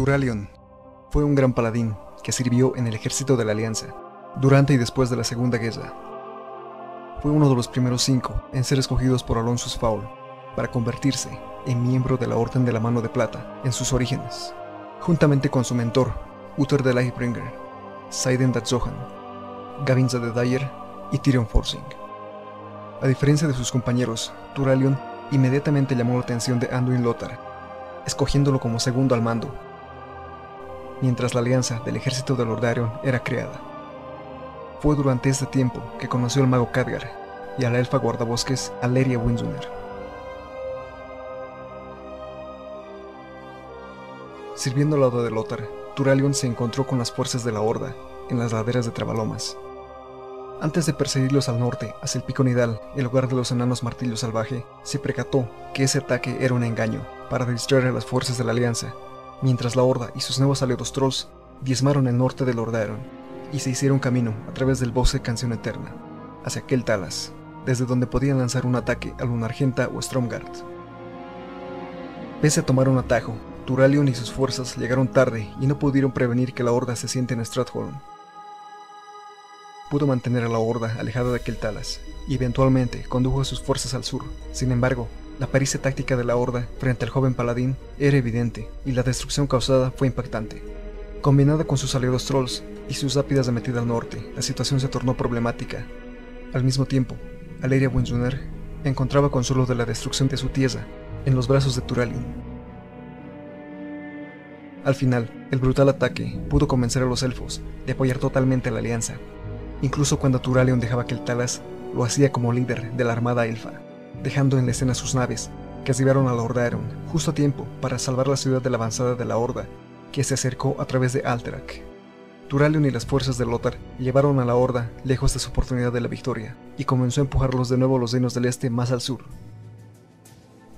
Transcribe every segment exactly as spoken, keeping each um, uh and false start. Turalyon fue un gran paladín que sirvió en el ejército de la Alianza durante y después de la Segunda Guerra. Fue uno de los primeros cinco en ser escogidos por Alonsus Faol para convertirse en miembro de la Orden de la Mano de Plata en sus orígenes, juntamente con su mentor, Uther de Lightbringer, Saiden de Zohan, Gavinza de Dyer y Tyrion Forzing. A diferencia de sus compañeros, Turalyon inmediatamente llamó la atención de Anduin Lothar, escogiéndolo como segundo al mando, mientras la alianza del ejército de Lordarion era creada. Fue durante este tiempo que conoció al mago Khadgar y a la elfa guardabosques Alleria Windrunner. Sirviendo al lado de Lothar, Turalyon se encontró con las fuerzas de la Horda en las laderas de Travalomas, antes de perseguirlos al norte hacia el pico Nidal, el hogar de los enanos Martillo Salvaje. Se percató que ese ataque era un engaño para distraer a las fuerzas de la Alianza, mientras la Horda y sus nuevos aliados Trolls diezmaron el norte de Lordarion y se hicieron camino a través del bosque Canción Eterna, hacia Quel'Thalas, desde donde podían lanzar un ataque a Luna Argenta o Stromgard. Pese a tomar un atajo, Turalyon y sus fuerzas llegaron tarde y no pudieron prevenir que la Horda se siente en Stratholme. Pudo mantener a la Horda alejada de Quel'Thalas, y eventualmente condujo a sus fuerzas al sur. Sin embargo, la pericia táctica de la Horda frente al joven paladín era evidente, y la destrucción causada fue impactante. Combinada con sus aliados Trolls y sus rápidas de metida al norte, la situación se tornó problemática. Al mismo tiempo, Alleria Windrunner encontraba consuelo de la destrucción de su tierra en los brazos de Turalyon. Al final, el brutal ataque pudo convencer a los elfos de apoyar totalmente a la alianza. Incluso cuando Turalyon dejaba Quel'Thalas, lo hacía como líder de la armada elfa, dejando en la escena sus naves que arribaron a la Lordarion justo a tiempo para salvar la ciudad de la avanzada de la Horda, que se acercó a través de Alterac. Turalyon y las fuerzas de Lothar llevaron a la Horda lejos de su oportunidad de la victoria, y comenzó a empujarlos de nuevo a los reinos del este más al sur.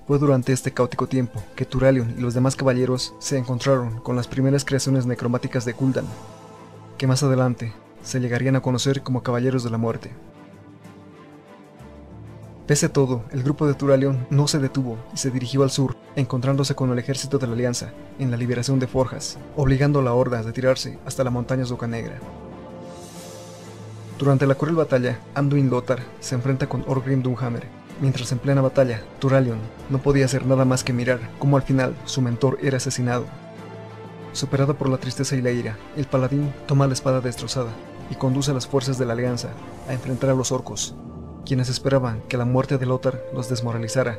Fue durante este caótico tiempo que Turalyon y los demás caballeros se encontraron con las primeras creaciones necromáticas de Gul'dan, que más adelante se llegarían a conocer como Caballeros de la Muerte. Pese a todo, el grupo de Turalyon no se detuvo y se dirigió al sur, encontrándose con el ejército de la Alianza en la liberación de Forjas, obligando a la Horda a retirarse hasta la montaña Zocanegra. Durante la cruel batalla, Anduin Lothar se enfrenta con Orgrim Doomhammer, mientras en plena batalla, Turalyon no podía hacer nada más que mirar cómo al final su mentor era asesinado. Superado por la tristeza y la ira, el paladín toma la espada destrozada y conduce a las fuerzas de la Alianza a enfrentar a los orcos, quienes esperaban que la muerte de Lothar los desmoralizara.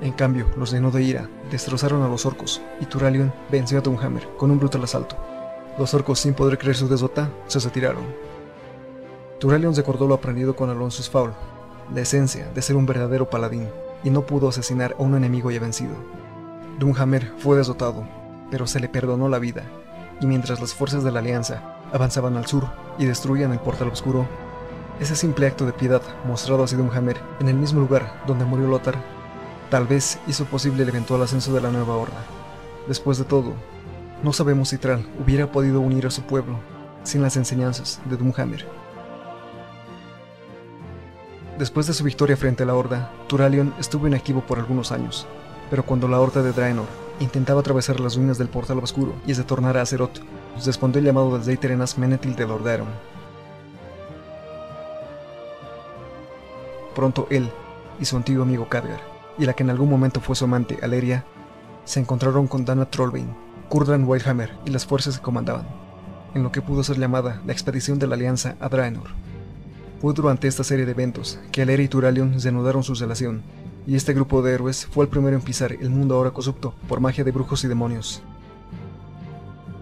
En cambio, los llenó de ira, destrozaron a los orcos, y Turalyon venció a Dunhammer con un brutal asalto. Los orcos, sin poder creer su derrota, se retiraron. Turalyon recordó lo aprendido con Alonsus Faol, la esencia de ser un verdadero paladín, y no pudo asesinar a un enemigo ya vencido. Dunhammer fue derrotado, pero se le perdonó la vida, y mientras las fuerzas de la Alianza avanzaban al sur y destruían el Portal Oscuro, ese simple acto de piedad mostrado hacia Dunhammer en el mismo lugar donde murió Lothar, tal vez hizo posible el eventual ascenso de la nueva Horda. Después de todo, no sabemos si Thrall hubiera podido unir a su pueblo sin las enseñanzas de Dunhammer. Después de su victoria frente a la Horda, Turalyon estuvo inactivo por algunos años, pero cuando la Horda de Draenor intentaba atravesar las ruinas del Portal Oscuro y retornar a Azeroth, respondió el llamado del rey Terenas Menethil de Lordarion. Pronto él y su antiguo amigo Khadgar, y la que en algún momento fue su amante, Alleria, se encontraron con Dana Trollbane, Kurdran Wildhammer y las fuerzas que comandaban, en lo que pudo ser llamada la expedición de la Alianza a Draenor. Fue durante esta serie de eventos que Alleria y Turalyon reanudaron su relación, y este grupo de héroes fue el primero en pisar el mundo ahora corrupto por magia de brujos y demonios.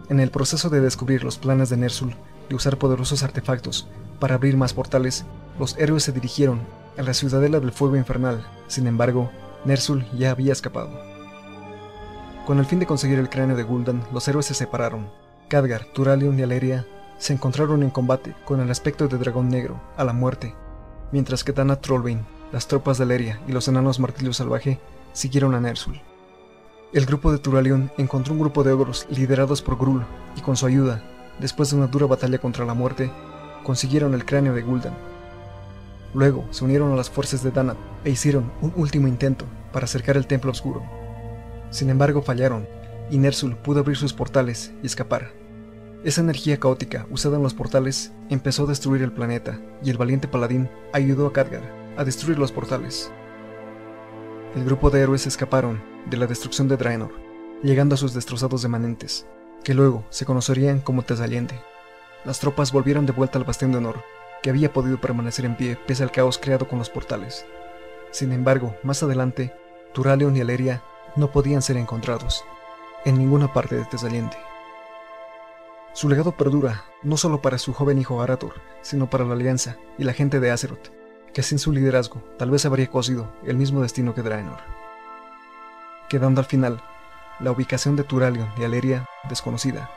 En el proceso de descubrir los planes de Ner'zhul de usar poderosos artefactos para abrir más portales, los héroes se dirigieron a la Ciudadela del Fuego Infernal. Sin embargo, Ner'zhul ya había escapado. Con el fin de conseguir el cráneo de Gul'dan, los héroes se separaron. Khadgar, Turalyon y Alleria se encontraron en combate con el aspecto de Dragón Negro, a la muerte, mientras que Dana Trollbane, las tropas de Alleria y los enanos Martillo Salvaje siguieron a Ner'zhul. El grupo de Turalyon encontró un grupo de ogros liderados por Grul, y con su ayuda, después de una dura batalla contra la muerte, consiguieron el cráneo de Gul'dan. Luego se unieron a las fuerzas de Dana e hicieron un último intento para acercar el Templo Oscuro. Sin embargo, fallaron, y Ner'zhul pudo abrir sus portales y escapar. Esa energía caótica usada en los portales empezó a destruir el planeta, y el valiente paladín ayudó a Khadgar a destruir los portales. El grupo de héroes escaparon de la destrucción de Draenor, llegando a sus destrozados remanentes, que luego se conocerían como Tesaliente. Las tropas volvieron de vuelta al bastión de honor, que había podido permanecer en pie pese al caos creado con los portales. Sin embargo, más adelante, Turalyon y Alleria no podían ser encontrados en ninguna parte de Tesaliente. Su legado perdura no solo para su joven hijo Arator, sino para la Alianza y la gente de Azeroth, que sin su liderazgo tal vez habría cosido el mismo destino que Draenor. Quedando al final la ubicación de Turalyon y Alleria desconocida,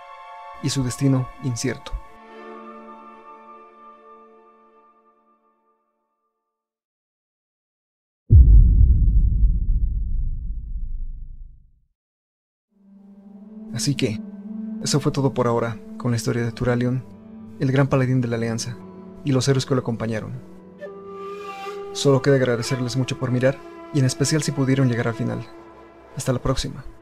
y su destino incierto. Así que, eso fue todo por ahora con la historia de Turalyon, el gran paladín de la Alianza, y los héroes que lo acompañaron. Solo queda agradecerles mucho por mirar, y en especial si pudieron llegar al final. Hasta la próxima.